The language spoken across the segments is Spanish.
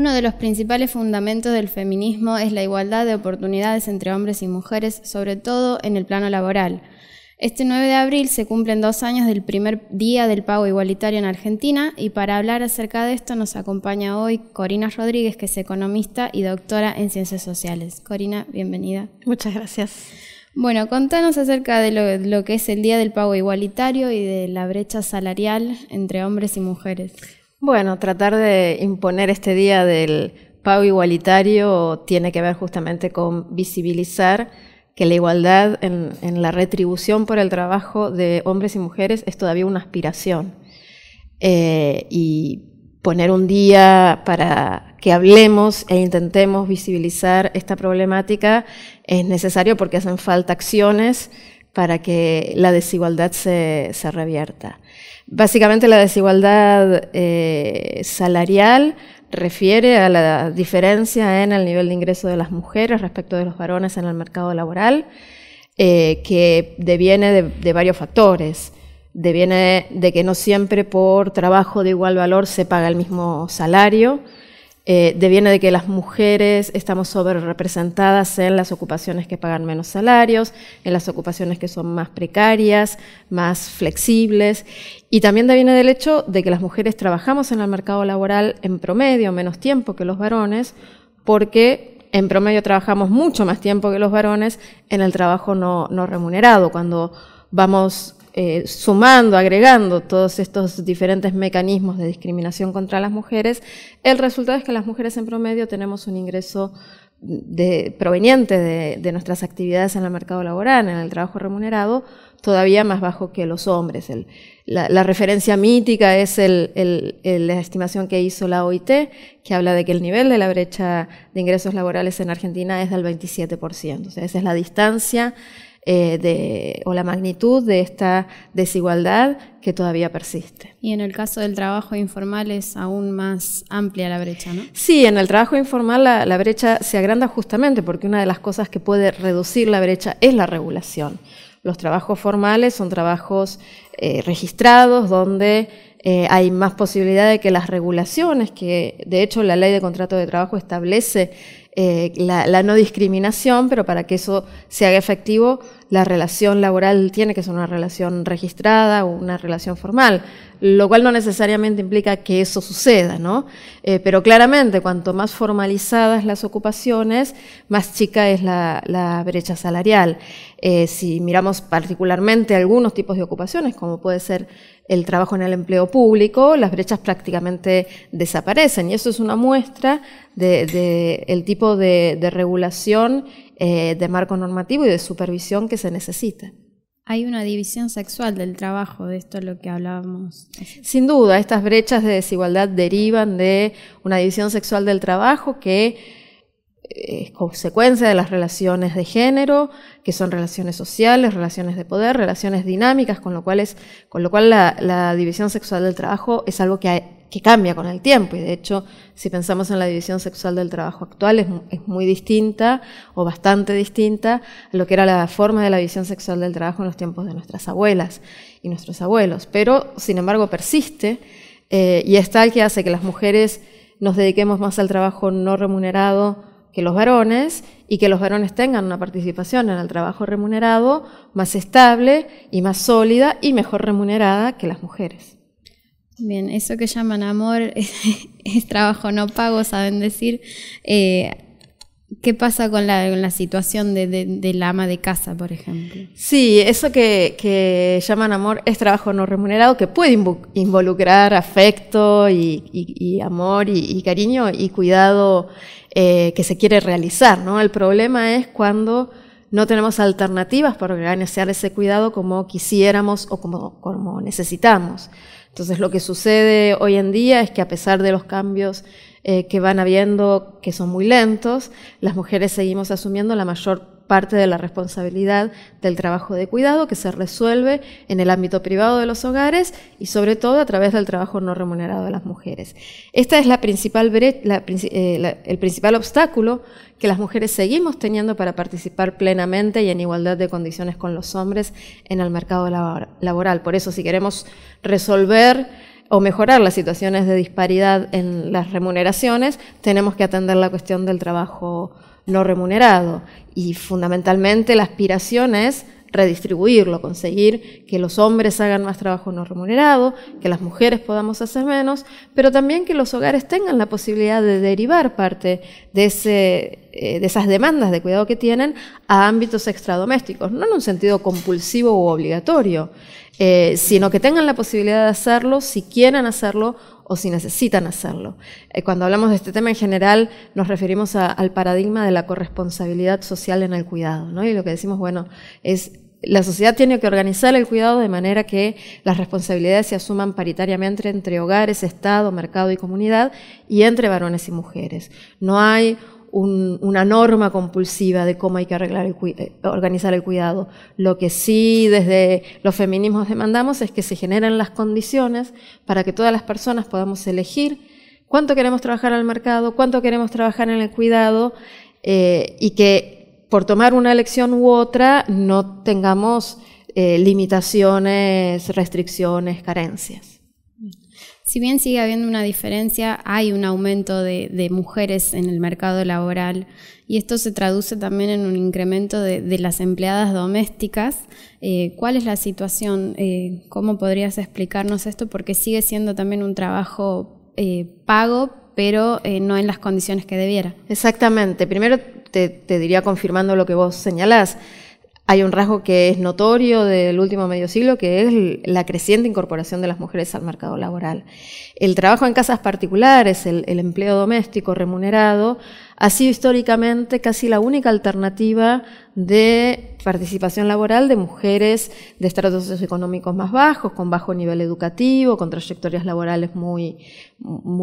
Uno de los principales fundamentos del feminismo es la igualdad de oportunidades entre hombres y mujeres, sobre todo en el plano laboral. Este 9 de abril se cumplen 2 años del primer día del pago igualitario en Argentina y para hablar acerca de esto nos acompaña hoy Corina Rodríguez, que es economista y doctora en Ciencias Sociales. Corina, bienvenida. Muchas gracias. Bueno, contanos acerca de lo que es el día del pago igualitario y de la brecha salarial entre hombres y mujeres. Bueno, tratar de imponer este día del pago igualitario tiene que ver justamente con visibilizar que la igualdad en la retribución por el trabajo de hombres y mujeres es todavía una aspiración. Y poner un día para que hablemos e intentemos visibilizar esta problemática es necesario porque hacen falta acciones para que la desigualdad se revierta. Básicamente la desigualdad salarial refiere a la diferencia en el nivel de ingreso de las mujeres respecto de los varones en el mercado laboral, que deviene de varios factores. Deviene de que no siempre por trabajo de igual valor se paga el mismo salario, deviene de que las mujeres estamos sobrerepresentadas en las ocupaciones que pagan menos salarios, en las ocupaciones que son más precarias, más flexibles, y también deviene del hecho de que las mujeres trabajamos en el mercado laboral en promedio menos tiempo que los varones, porque en promedio trabajamos mucho más tiempo que los varones en el trabajo no remunerado. Cuando vamos sumando, agregando todos estos diferentes mecanismos de discriminación contra las mujeres, el resultado es que las mujeres en promedio tenemos un ingreso proveniente de nuestras actividades en el mercado laboral, en el trabajo remunerado, todavía más bajo que los hombres. La referencia mítica es la estimación que hizo la OIT, que habla de que el nivel de la brecha de ingresos laborales en Argentina es del 27%. O sea, esa es la distancia o la magnitud de esta desigualdad que todavía persiste. Y en el caso del trabajo informal es aún más amplia la brecha, ¿no? Sí, en el trabajo informal la brecha se agranda justamente porque una de las cosas que puede reducir la brecha es la regulación. Los trabajos formales son trabajos registrados donde hay más posibilidad de que las regulaciones, que de hecho la ley de contrato de trabajo establece la no discriminación, pero para que eso se haga efectivo, la relación laboral tiene que ser una relación registrada o una relación formal, lo cual no necesariamente implica que eso suceda, ¿no? Pero claramente, cuanto más formalizadas las ocupaciones, más chica es la brecha salarial. Si miramos particularmente algunos tipos de ocupaciones, como puede ser el trabajo en el empleo público, las brechas prácticamente desaparecen, y eso es una muestra del tipo de regulación, de marco normativo y de supervisión que se necesita. Hay una división sexual del trabajo, de esto es lo que hablábamos. Sin duda, estas brechas de desigualdad derivan de una división sexual del trabajo que es consecuencia de las relaciones de género, que son relaciones sociales, relaciones de poder, relaciones dinámicas, con lo cual la división sexual del trabajo es algo que cambia con el tiempo, y de hecho si pensamos en la división sexual del trabajo actual es muy distinta o bastante distinta a lo que era la forma de la división sexual del trabajo en los tiempos de nuestras abuelas y nuestros abuelos, pero sin embargo persiste, y es tal que hace que las mujeres nos dediquemos más al trabajo no remunerado que los varones y que los varones tengan una participación en el trabajo remunerado más estable y más sólida y mejor remunerada que las mujeres. Bien, eso que llaman amor es trabajo no pago, saben decir. ¿Qué pasa con la situación de la ama de casa, por ejemplo? Sí, eso que llaman amor es trabajo no remunerado, que puede involucrar afecto y amor y cariño y cuidado que se quiere realizar, ¿no? El problema es cuando no tenemos alternativas para organizar ese cuidado como quisiéramos o como necesitamos. Entonces lo que sucede hoy en día es que a pesar de los cambios que van habiendo, que son muy lentos, las mujeres seguimos asumiendo la mayor parte de la responsabilidad del trabajo de cuidado que se resuelve en el ámbito privado de los hogares y sobre todo a través del trabajo no remunerado de las mujeres. Esta es el principal obstáculo que las mujeres seguimos teniendo para participar plenamente y en igualdad de condiciones con los hombres en el mercado laboral. Por eso, si queremos resolver o mejorar las situaciones de disparidad en las remuneraciones, tenemos que atender la cuestión del trabajo no remunerado. Y fundamentalmente la aspiración es redistribuirlo, conseguir que los hombres hagan más trabajo no remunerado, que las mujeres podamos hacer menos, pero también que los hogares tengan la posibilidad de derivar parte de esas demandas de cuidado que tienen a ámbitos extradomésticos, no en un sentido compulsivo u obligatorio, sino que tengan la posibilidad de hacerlo si quieren hacerlo o si necesitan hacerlo. Cuando hablamos de este tema en general nos referimos al paradigma de la corresponsabilidad social en el cuidado, ¿no? Y lo que decimos, bueno, es la sociedad tiene que organizar el cuidado de manera que las responsabilidades se asuman paritariamente entre hogares, Estado, mercado y comunidad y entre varones y mujeres. No hay una norma compulsiva de cómo hay que organizar el cuidado. Lo que sí desde los feminismos demandamos es que se generen las condiciones para que todas las personas podamos elegir cuánto queremos trabajar al mercado, cuánto queremos trabajar en el cuidado y que por tomar una elección u otra no tengamos limitaciones, restricciones, carencias. Si bien sigue habiendo una diferencia, hay un aumento de mujeres en el mercado laboral y esto se traduce también en un incremento de las empleadas domésticas. ¿Cuál es la situación? ¿Cómo podrías explicarnos esto? Porque sigue siendo también un trabajo pago, pero no en las condiciones que debiera. Exactamente. Primero te diría confirmando lo que vos señalás. Hay un rasgo que es notorio del último medio siglo, que es la creciente incorporación de las mujeres al mercado laboral. El trabajo en casas particulares, el empleo doméstico remunerado, ha sido históricamente casi la única alternativa de participación laboral de mujeres de estratos socioeconómicos más bajos, con bajo nivel educativo, con trayectorias laborales muy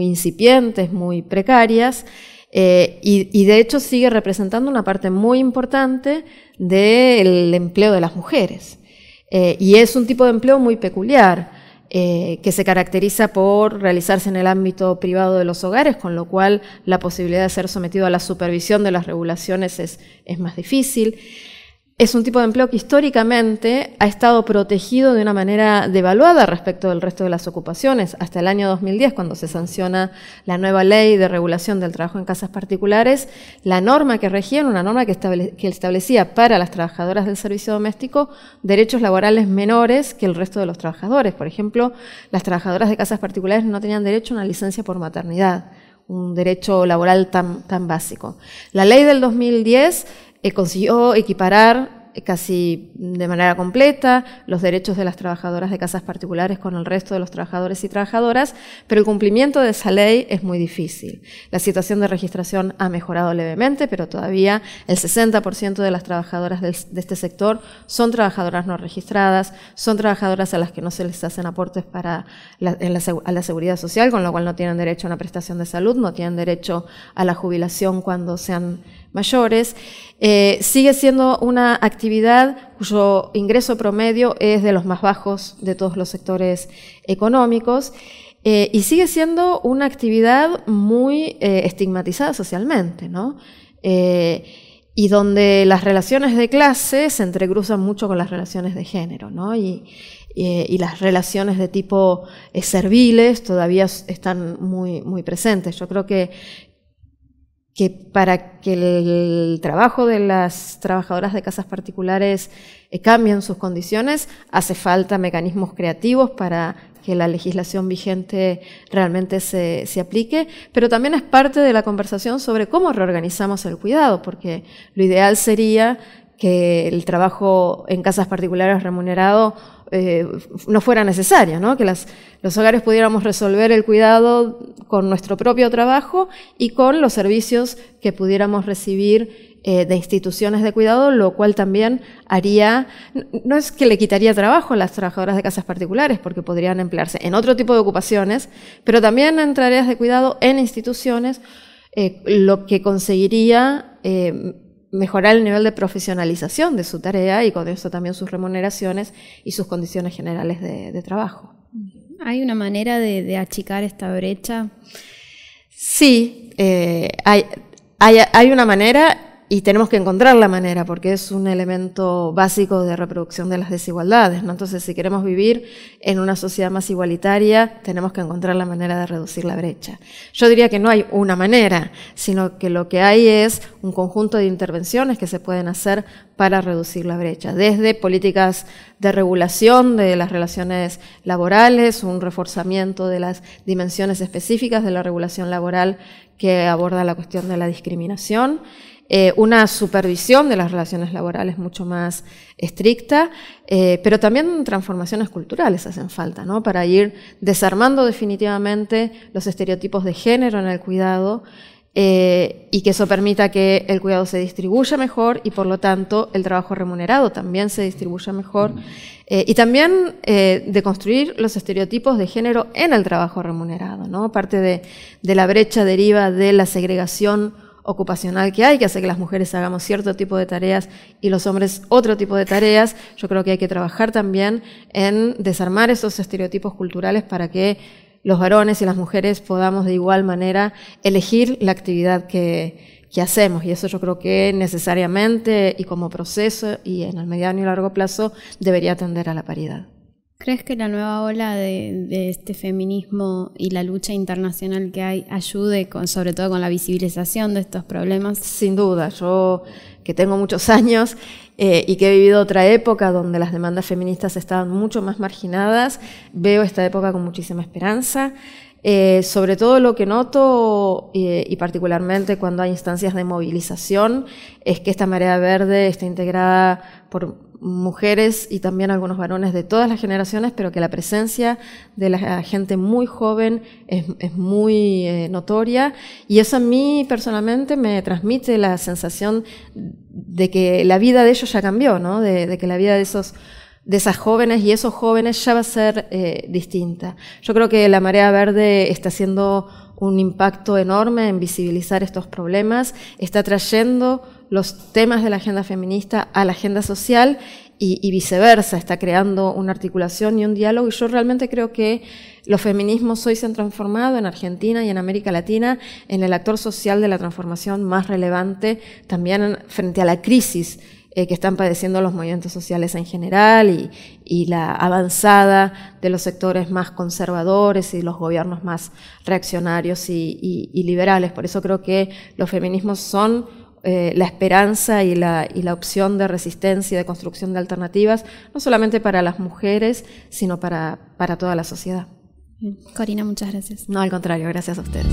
incipientes, muy precarias. Y de hecho sigue representando una parte muy importante del empleo de las mujeres. Y es un tipo de empleo muy peculiar, que se caracteriza por realizarse en el ámbito privado de los hogares, con lo cual la posibilidad de ser sometido a la supervisión de las regulaciones es más difícil. Es un tipo de empleo que históricamente ha estado protegido de una manera devaluada respecto del resto de las ocupaciones. Hasta el año 2010, cuando se sanciona la nueva ley de regulación del trabajo en casas particulares, la norma que regía era una norma que establecía para las trabajadoras del servicio doméstico derechos laborales menores que el resto de los trabajadores. Por ejemplo, las trabajadoras de casas particulares no tenían derecho a una licencia por maternidad, un derecho laboral tan básico. La ley del 2010 consiguió equiparar casi de manera completa los derechos de las trabajadoras de casas particulares con el resto de los trabajadores y trabajadoras, pero el cumplimiento de esa ley es muy difícil. La situación de registración ha mejorado levemente, pero todavía el 60% de las trabajadoras de este sector son trabajadoras no registradas, son trabajadoras a las que no se les hacen aportes a la seguridad social, con lo cual no tienen derecho a una prestación de salud, no tienen derecho a la jubilación cuando sean mayores. Sigue siendo una actividad cuyo ingreso promedio es de los más bajos de todos los sectores económicos y sigue siendo una actividad muy estigmatizada socialmente, ¿no? Y donde las relaciones de clase se entrecruzan mucho con las relaciones de género, ¿no? Y las relaciones de tipo serviles todavía están muy presentes. Yo creo que para que el trabajo de las trabajadoras de casas particulares cambien sus condiciones, hace falta mecanismos creativos para que la legislación vigente realmente se aplique, pero también es parte de la conversación sobre cómo reorganizamos el cuidado, porque lo ideal sería que el trabajo en casas particulares remunerado no fuera necesario, ¿no? Que los hogares pudiéramos resolver el cuidado con nuestro propio trabajo y con los servicios que pudiéramos recibir de instituciones de cuidado, lo cual también haría, no es que le quitaría trabajo a las trabajadoras de casas particulares, porque podrían emplearse en otro tipo de ocupaciones, pero también en tareas de cuidado en instituciones, lo que conseguiría mejorar el nivel de profesionalización de su tarea y con eso también sus remuneraciones y sus condiciones generales de trabajo. ¿Hay una manera de achicar esta brecha? Sí, hay una manera y tenemos que encontrar la manera, porque es un elemento básico de reproducción de las desigualdades, ¿no? Entonces, si queremos vivir en una sociedad más igualitaria, tenemos que encontrar la manera de reducir la brecha. Yo diría que no hay una manera, sino que lo que hay es un conjunto de intervenciones que se pueden hacer para reducir la brecha, desde políticas de regulación de las relaciones laborales, un reforzamiento de las dimensiones específicas de la regulación laboral que aborda la cuestión de la discriminación, una supervisión de las relaciones laborales mucho más estricta, pero también transformaciones culturales hacen falta, ¿no? Para ir desarmando definitivamente los estereotipos de género en el cuidado, y que eso permita que el cuidado se distribuya mejor y por lo tanto el trabajo remunerado también se distribuya mejor, y también deconstruir los estereotipos de género en el trabajo remunerado, ¿no? Parte de la brecha deriva de la segregación ocupacional que hay, que hace que las mujeres hagamos cierto tipo de tareas y los hombres otro tipo de tareas. Yo creo que hay que trabajar también en desarmar esos estereotipos culturales para que los varones y las mujeres podamos de igual manera elegir la actividad que hacemos, y eso yo creo que necesariamente y como proceso y en el mediano y largo plazo debería tender a la paridad. ¿Crees que la nueva ola de este feminismo y la lucha internacional que hay ayude, sobre todo con la visibilización de estos problemas? Sin duda, yo que tengo muchos años y que he vivido otra época donde las demandas feministas estaban mucho más marginadas, veo esta época con muchísima esperanza. Sobre todo lo que noto, y particularmente cuando hay instancias de movilización, es que esta marea verde está integrada por mujeres y también algunos varones de todas las generaciones, pero que la presencia de la gente muy joven es muy notoria, y eso a mí personalmente me transmite la sensación de que la vida de ellos ya cambió, ¿no? De que la vida de esas jóvenes y esos jóvenes ya va a ser distinta. Yo creo que la marea verde está haciendo un impacto enorme en visibilizar estos problemas, está trayendo los temas de la agenda feminista a la agenda social y viceversa, está creando una articulación y un diálogo, y yo realmente creo que los feminismos hoy se han transformado en Argentina y en América Latina en el actor social de la transformación más relevante, también frente a la crisis que están padeciendo los movimientos sociales en general y la avanzada de los sectores más conservadores y los gobiernos más reaccionarios y liberales. Por eso creo que los feminismos son la esperanza y la opción de resistencia y de construcción de alternativas, no solamente para las mujeres, sino para toda la sociedad. Corina, muchas gracias. No, al contrario, gracias a ustedes.